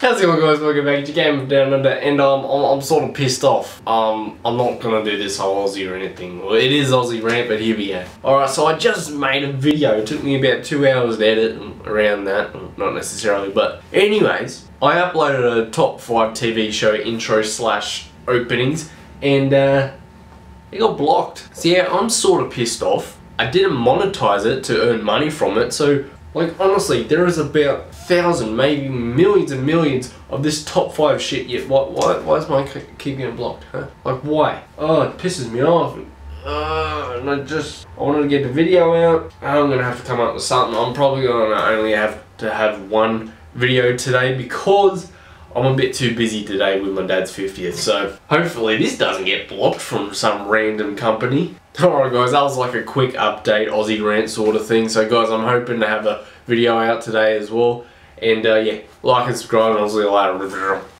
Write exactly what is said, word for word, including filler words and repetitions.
How's it going, guys? Welcome back to Game of Down Under, and um, I'm, I'm sort of pissed off. Um, I'm not gonna do this whole Aussie or anything. Well, it is Aussie rant, but here we go. Alright, so I just made a video. It took me about two hours to edit, and around that, not necessarily, but anyways, I uploaded a top five T V show intro slash openings, and uh, it got blocked. So yeah, I'm sort of pissed off. I didn't monetize it to earn money from it, so like honestly, there is about thousand, maybe millions and millions of this top five shit. Yet, why, why, why is mine keep getting blocked? Huh? Like why? Oh, it pisses me off. Uh, and I just, I wanted to get the video out. I'm gonna have to come up with something. I'm probably gonna only have to have one video today because I'm a bit too busy today with my dad's fiftieth. So hopefully this doesn't get blocked from some random company. Alright guys, that was like a quick update, Aussie rant sort of thing. So guys, I'm hoping to have a video out today as well. And uh, yeah, like and subscribe and I'll see you later.